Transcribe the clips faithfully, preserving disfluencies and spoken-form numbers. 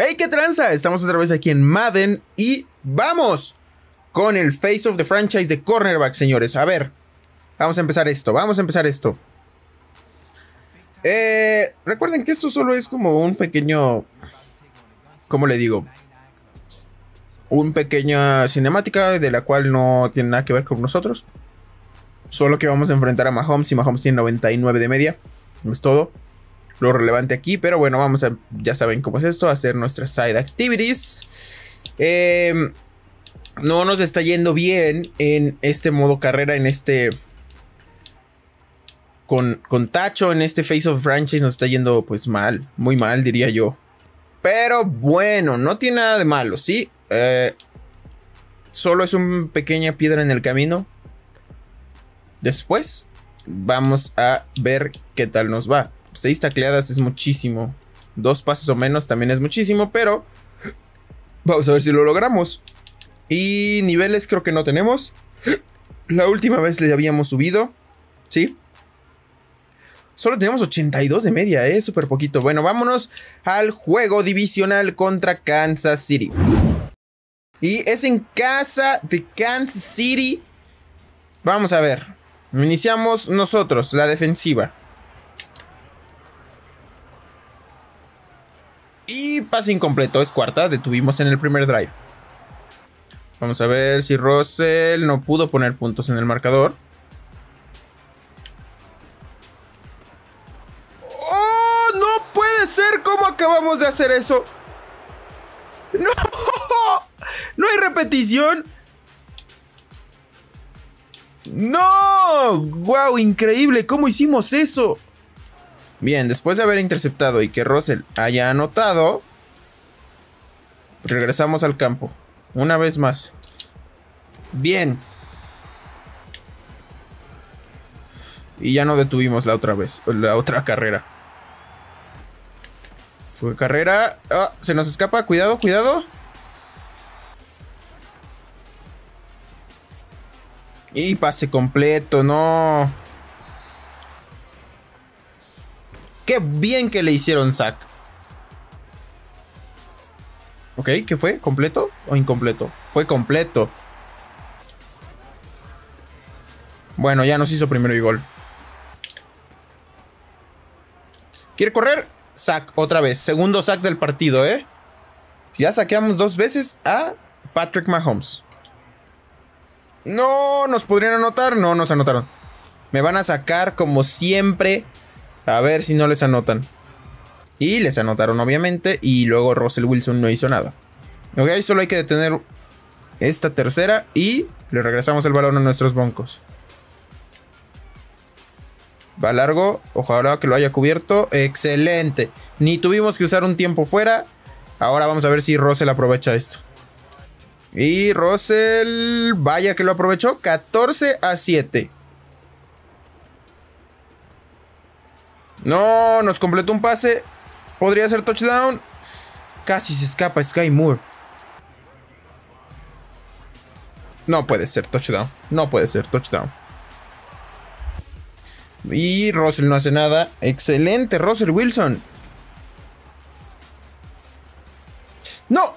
¡Hey, qué tranza! Estamos otra vez aquí en Madden y vamos con el Face of the Franchise de cornerback, señores. A ver, vamos a empezar esto, vamos a empezar esto. Eh, recuerden que esto solo es como un pequeño... ¿Cómo le digo? Una pequeña cinemática de la cual no tiene nada que ver con nosotros. Solo que vamos a enfrentar a Mahomes y Mahomes tiene noventa y nueve de media. Es todo lo relevante aquí, pero bueno, vamos a, ya saben cómo es esto, hacer nuestras side activities. Eh, no nos está yendo bien en este modo carrera, en este... Con, con TACHOO, en este Face of Franchise nos está yendo pues mal, muy mal diría yo. Pero bueno, no tiene nada de malo, ¿sí? Eh, solo es una pequeña piedra en el camino. Después vamos a ver qué tal nos va. Seis tacleadas es muchísimo. Dos pases o menos también es muchísimo, pero vamos a ver si lo logramos. Y niveles creo que no tenemos. La última vez le habíamos subido, ¿sí? Solo tenemos ochenta y dos de media, ¿eh? Súper poquito. Bueno, vámonos al juego divisional contra Kansas City. Y es en casa de Kansas City. Vamos a ver. Iniciamos nosotros, la defensiva. Y pase incompleto, es cuarta, detuvimos en el primer drive. Vamos a ver si Russell no pudo poner puntos en el marcador. ¡Oh! ¡No puede ser! ¿Cómo acabamos de hacer eso? ¡No! ¿No hay repetición? ¡No! ¡Wow! Increíble, ¿cómo hicimos eso? Bien, después de haber interceptado y que Russell haya anotado, regresamos al campo. Una vez más. Bien. Y ya no detuvimos la otra vez, la otra carrera. Fue carrera. Ah, se nos escapa. Cuidado, cuidado. Y pase completo, no... Qué bien que le hicieron sack. Ok, ¿qué fue? ¿Completo o incompleto? Fue completo. Bueno, ya nos hizo primero y gol. ¿Quiere correr? Sack otra vez. Segundo sack del partido, ¿eh? Ya saqueamos dos veces a Patrick Mahomes. No, nos podrían anotar. No, nos anotaron. Me van a sacar como siempre... A ver si no les anotan. Y les anotaron obviamente. Y luego Russell Wilson no hizo nada. Ok, solo hay que detener esta tercera. Y le regresamos el balón a nuestros Broncos. Va largo. Ojalá que lo haya cubierto. Excelente. Ni tuvimos que usar un tiempo fuera. Ahora vamos a ver si Russell aprovecha esto. Y Russell... Vaya que lo aprovechó. catorce a siete. No, nos completó un pase. Podría ser touchdown. Casi se escapa Sky Moore. No puede ser touchdown. No puede ser touchdown. Y Russell no hace nada. Excelente, Russell Wilson. ¡No!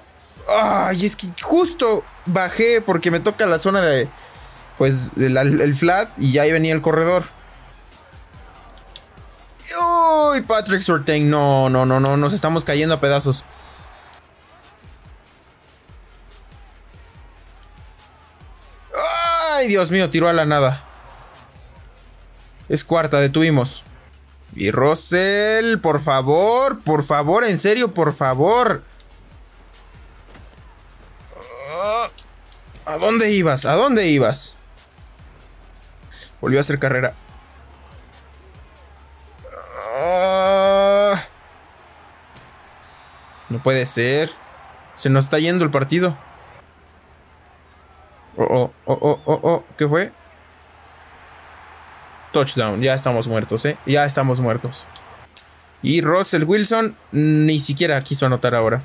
Ay, es que justo bajé porque me toca la zona de... Pues, el, el flat y ya ahí venía el corredor. Uy, Patrick Surtain, no, no, no, no, nos estamos cayendo a pedazos. Ay, Dios mío, tiró a la nada. Es cuarta, detuvimos. Y Russell, por favor, por favor, en serio, por favor. ¿A dónde ibas? ¿A dónde ibas? Volvió a hacer carrera. No puede ser. Se nos está yendo el partido. Oh, oh, oh, oh, oh, oh. ¿Qué fue? Touchdown. Ya estamos muertos, ¿eh? Ya estamos muertos. Y Russell Wilson ni siquiera quiso anotar ahora.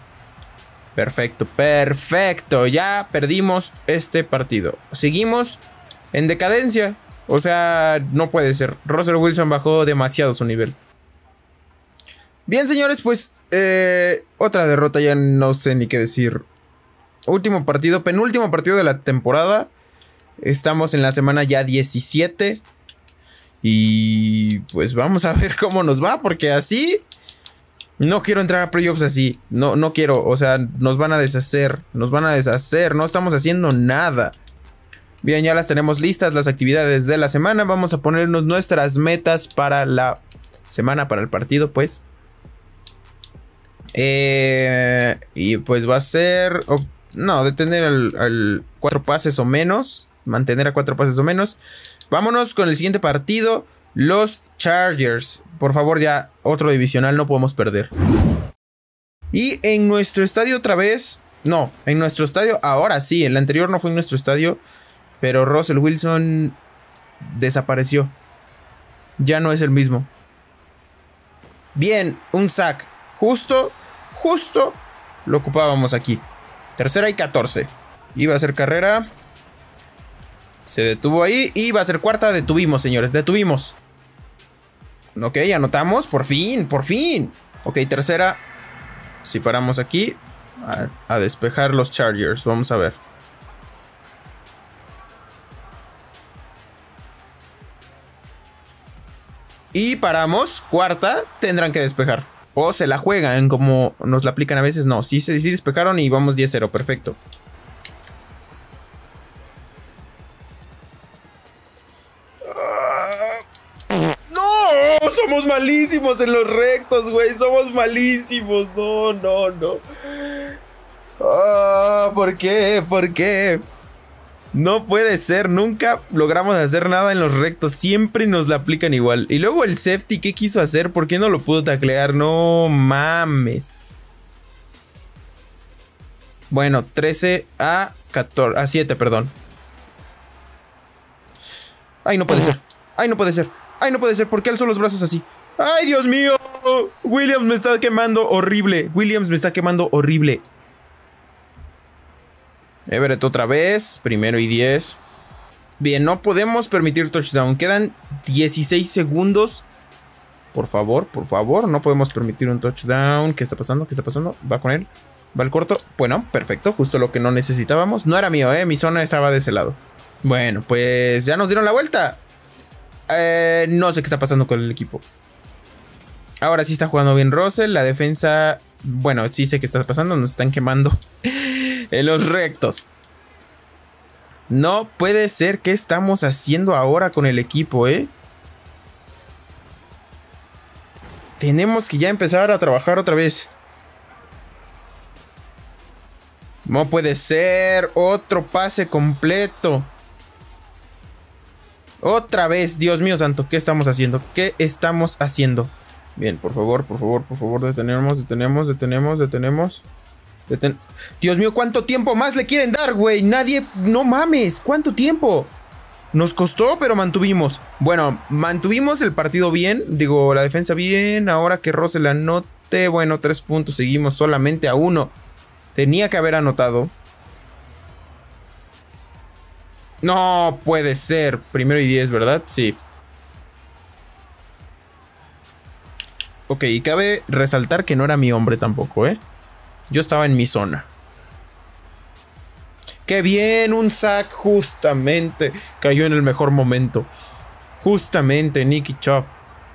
Perfecto, perfecto. Ya perdimos este partido. Seguimos en decadencia. O sea, no puede ser. Russell Wilson bajó demasiado su nivel. Bien, señores, pues eh, otra derrota, ya no sé ni qué decir. Último partido, penúltimo partido de la temporada. Estamos en la semana ya diecisiete. Y pues vamos a ver cómo nos va, porque así... no quiero entrar a playoffs así. No, no quiero, o sea, nos van a deshacer. Nos van a deshacer, no estamos haciendo nada. Bien, ya las tenemos listas, las actividades de la semana. Vamos a ponernos nuestras metas para la semana, para el partido, pues. Eh, y pues va a ser... Oh, no, detener al, al cuatro pases o menos. Mantener a cuatro pases o menos. Vámonos con el siguiente partido. Los Chargers. Por favor, ya otro divisional, no podemos perder. Y en nuestro estadio otra vez. No, en nuestro estadio ahora sí. El anterior no fue en nuestro estadio. Pero Russell Wilson desapareció. Ya no es el mismo. Bien, un sack. Justo, justo lo ocupábamos aquí. Tercera y catorce. Iba a ser carrera. Se detuvo ahí. Iba a ser cuarta. Detuvimos, señores. Detuvimos. Ok, anotamos. Por fin, por fin. Ok, tercera. Si paramos aquí. A, a despejar los Chargers. Vamos a ver. Y paramos. Cuarta. Tendrán que despejar. O se la juegan como nos la aplican a veces. No, sí, sí despejaron y vamos diez cero. Perfecto. Uh, ¡No! Somos malísimos en los rectos, güey. Somos malísimos. No, no, no. Uh, ¿Por qué? ¿Por qué? No puede ser. Nunca logramos hacer nada en los rectos. Siempre nos la aplican igual. Y luego el safety, ¿qué quiso hacer? ¿Por qué no lo pudo taclear? No mames. Bueno, trece a catorce, a siete, perdón. Ay, no puede ser. Ay, no puede ser. Ay, no puede ser. ¿Por qué alzó los brazos así? ¡Ay, Dios mío! Williams me está quemando horrible. Williams me está quemando horrible. Everett otra vez, primero y diez. Bien, no podemos permitir touchdown. Quedan dieciséis segundos. Por favor, por favor, no podemos permitir un touchdown. ¿Qué está pasando? ¿Qué está pasando? Va con él, va al corto. Bueno, perfecto, justo lo que no necesitábamos. No era mío, eh, mi zona estaba de ese lado. Bueno, pues ya nos dieron la vuelta. eh, No sé qué está pasando con el equipo. Ahora sí está jugando bien Russell. La defensa, bueno, sí sé qué está pasando. Nos están quemando en los rectos. No puede ser. ¿Qué estamos haciendo ahora con el equipo, eh? Tenemos que ya empezar a trabajar otra vez. No puede ser. Otro pase completo. Otra vez. Dios mío santo. ¿Qué estamos haciendo? ¿Qué estamos haciendo? Bien, por favor, por favor, por favor. Detenemos, detenemos, detenemos, detenemos. Deten Dios mío, ¿cuánto tiempo más le quieren dar, güey? Nadie... No mames, ¿cuánto tiempo? Nos costó, pero mantuvimos. Bueno, mantuvimos el partido bien. Digo, la defensa bien. Ahora que Russell anote. Bueno, tres puntos. Seguimos solamente a uno. Tenía que haber anotado. No puede ser. Primero y diez, ¿verdad? Sí. Ok, y cabe resaltar que no era mi hombre tampoco, ¿eh? Yo estaba en mi zona. ¡Qué bien! Un sack justamente. Cayó en el mejor momento. Justamente, Nicky Chubb.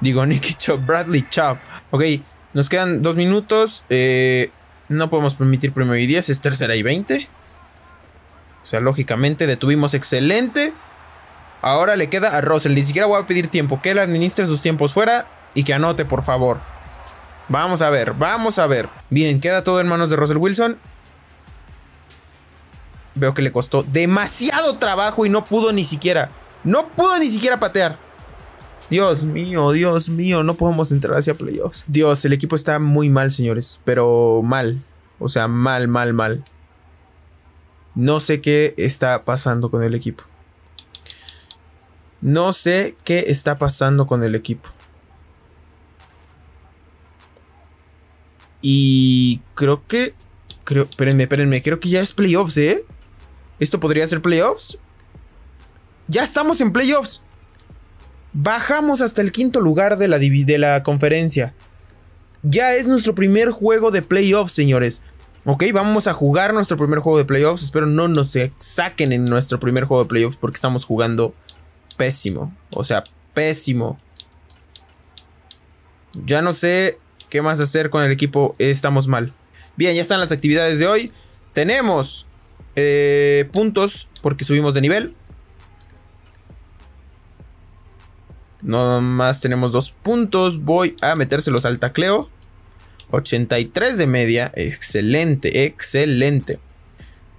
Digo, Nicky Chubb, Bradley Chubb. Ok, nos quedan dos minutos. Eh, no podemos permitir primero y diez. Es tercera y veinte. O sea, lógicamente detuvimos. Excelente. Ahora le queda a Russell. Ni siquiera voy a pedir tiempo. Que él administre sus tiempos fuera y que anote, por favor. Vamos a ver, vamos a ver. Bien, queda todo en manos de Russell Wilson. Veo que le costó demasiado trabajo y no pudo ni siquiera. No pudo ni siquiera patear. Dios mío, Dios mío. No podemos entrar hacia playoffs. Dios, el equipo está muy mal, señores. Pero mal. O sea, mal, mal, mal. No sé qué está pasando con el equipo. No sé qué está pasando con el equipo. Y creo que... Creo, espérenme, espérenme. Creo que ya es playoffs, ¿eh? ¿Esto podría ser playoffs? ¡Ya estamos en playoffs! Bajamos hasta el quinto lugar de la, de la conferencia. Ya es nuestro primer juego de playoffs, señores. Ok, vamos a jugar nuestro primer juego de playoffs. Espero no nos saquen en nuestro primer juego de playoffs, porque estamos jugando pésimo. O sea, pésimo. Ya no sé qué más hacer con el equipo. Estamos mal. Bien, ya están las actividades de hoy. Tenemos eh, puntos porque subimos de nivel. No más tenemos dos puntos. Voy a metérselos al tacleo. ochenta y tres de media. Excelente, excelente.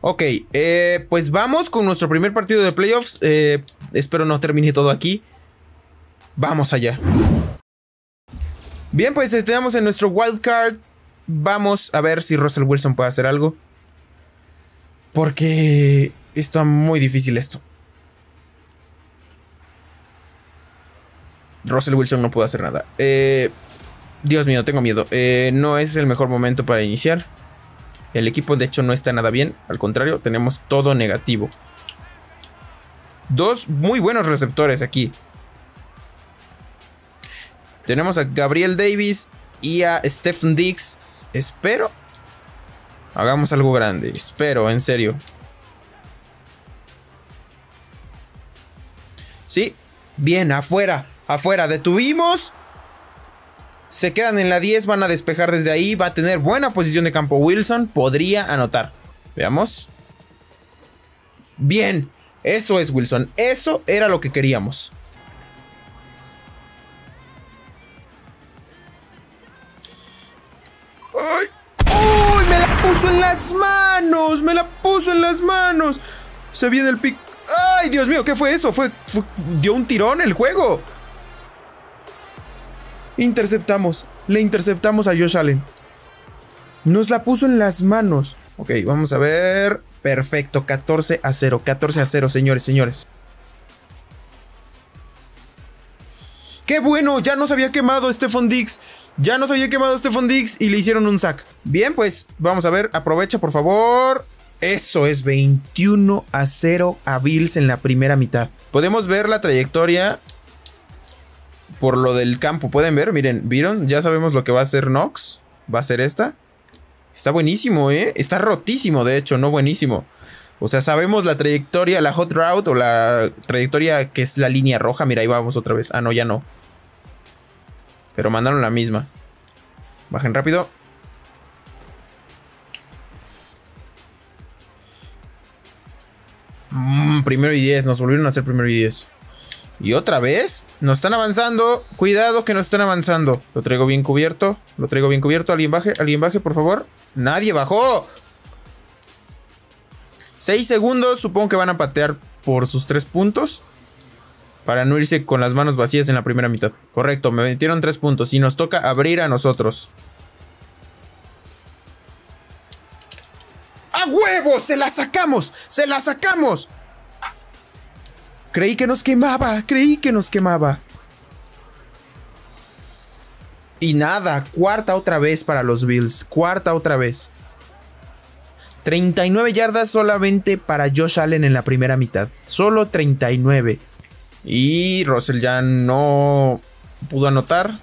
Ok, eh, pues vamos con nuestro primer partido de playoffs. Eh, espero no termine todo aquí. Vamos allá. Bien, pues estamos en nuestro wildcard. Vamos a ver si Russell Wilson puede hacer algo, porque está muy difícil esto. Russell Wilson no pudo hacer nada. Eh, Dios mío, tengo miedo. Eh, no es el mejor momento para iniciar. El equipo, de hecho, no está nada bien. Al contrario, tenemos todo negativo. Dos muy buenos receptores aquí. Tenemos a Gabriel Davis y a Stefon Diggs. Espero hagamos algo grande. Espero, en serio. Sí, bien, afuera. Afuera, detuvimos. Se quedan en la diez, van a despejar desde ahí. Va a tener buena posición de campo Wilson. Podría anotar. Veamos. Bien, eso es Wilson. Eso era lo que queríamos. ¡Ay! ¡Uy! ¡Me la puso en las manos! ¡Me la puso en las manos! Se viene el pick. ¡Ay, Dios mío! ¿Qué fue eso? Fue, fue, dio un tirón el juego. Interceptamos. Le interceptamos a Josh Allen. Nos la puso en las manos. Ok, vamos a ver. Perfecto, catorce a cero. catorce a cero, señores, señores. ¡Qué bueno! Ya nos había quemado Stefon Diggs. Ya nos había quemado Stefon Diggs y le hicieron un sack. Bien, pues, vamos a ver. Aprovecha, por favor. Eso es veintiuno a cero a Bills en la primera mitad. Podemos ver la trayectoria por lo del campo. Pueden ver, miren, ¿vieron? Ya sabemos lo que va a hacer Knox. Va a ser esta. Está buenísimo, ¿eh? Está rotísimo, de hecho, no buenísimo. O sea, sabemos la trayectoria, la hot route o la trayectoria que es la línea roja. Mira, ahí vamos otra vez. Ah, no, ya no. Pero mandaron la misma. Bajen rápido. Mm, primero y diez, nos volvieron a hacer primero y diez. Y otra vez, nos están avanzando. Cuidado que nos están avanzando. Lo traigo bien cubierto, lo traigo bien cubierto. Alguien baje, alguien baje, por favor. ¡Nadie bajó! seis segundos, supongo que van a patear por sus tres puntos. Para no irse con las manos vacías en la primera mitad. Correcto, me metieron tres puntos y nos toca abrir a nosotros. ¡A huevo! ¡Se la sacamos! ¡Se la sacamos! Creí que nos quemaba. Creí que nos quemaba. Y nada. Cuarta otra vez para los Bills. Cuarta otra vez. treinta y nueve yardas solamente para Josh Allen en la primera mitad. Solo treinta y nueve. Y Russell ya no pudo anotar.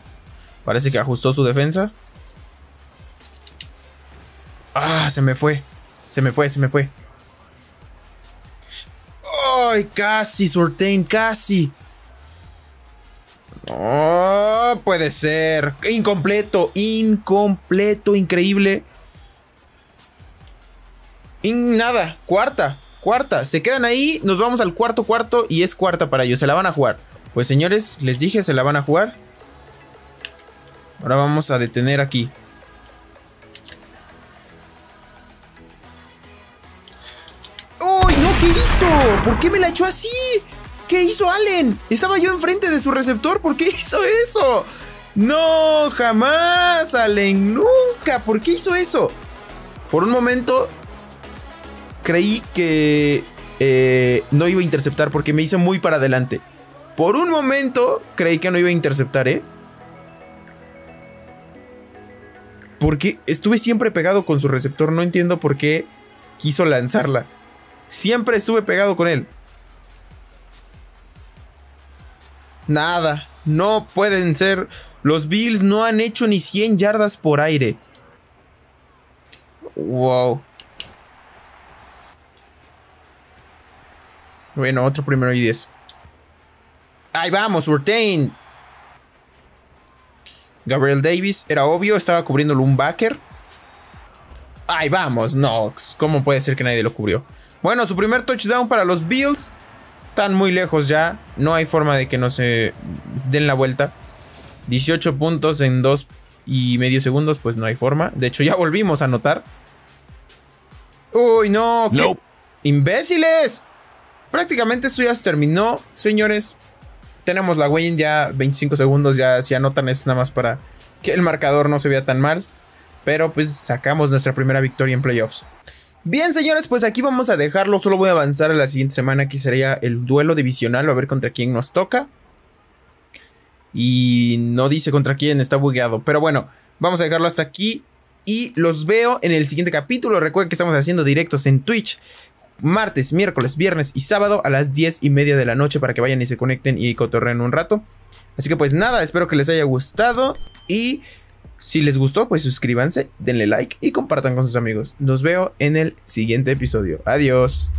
Parece que ajustó su defensa. Ah, se me fue. Se me fue, se me fue. ¡Ay, casi, Surtain, casi! No puede ser. Incompleto, incompleto, increíble. Y nada, cuarta, cuarta. Se quedan ahí, nos vamos al cuarto cuarto y es cuarta para ellos. Se la van a jugar. Pues señores, les dije, se la van a jugar. Ahora vamos a detener aquí. ¿Qué hizo? ¿Por qué me la echó así? ¿Qué hizo Allen? Estaba yo enfrente de su receptor. ¿Por qué hizo eso? No, jamás, Allen. Nunca. ¿Por qué hizo eso? Por un momento creí que eh, no iba a interceptar porque me hice muy para adelante. Por un momento creí que no iba a interceptar, ¿eh? Porque estuve siempre pegado con su receptor. No entiendo por qué quiso lanzarla. Siempre estuve pegado con él. Nada. No pueden ser Los Bills no han hecho ni cien yardas por aire. Wow. Bueno, otro primero y diez. Ahí vamos, Surtain. Gabriel Davis, era obvio, estaba cubriéndolo un backer. Ahí vamos, Knox. ¿Cómo puede ser que nadie lo cubrió? Bueno, su primer touchdown para los Bills. Están muy lejos ya. No hay forma de que no se den la vuelta. dieciocho puntos en dos y medio segundos, pues no hay forma. De hecho, ya volvimos a anotar. ¡Uy, no! ¡Qué imbéciles! Prácticamente esto ya se terminó, señores. Tenemos la win ya veinticinco segundos. Ya si anotan es nada más para que el marcador no se vea tan mal. Pero pues sacamos nuestra primera victoria en playoffs. Bien, señores, pues aquí vamos a dejarlo. Solo voy a avanzar a la siguiente semana, que sería el duelo divisional. A ver contra quién nos toca. Y no dice contra quién, está bugueado. Pero bueno, vamos a dejarlo hasta aquí. Y los veo en el siguiente capítulo. Recuerden que estamos haciendo directos en Twitch. Martes, miércoles, viernes y sábado a las diez y media de la noche, para que vayan y se conecten y cotorreen un rato. Así que pues nada, espero que les haya gustado. Y si les gustó, pues suscríbanse, denle like y compartan con sus amigos. Nos veo en el siguiente episodio. Adiós.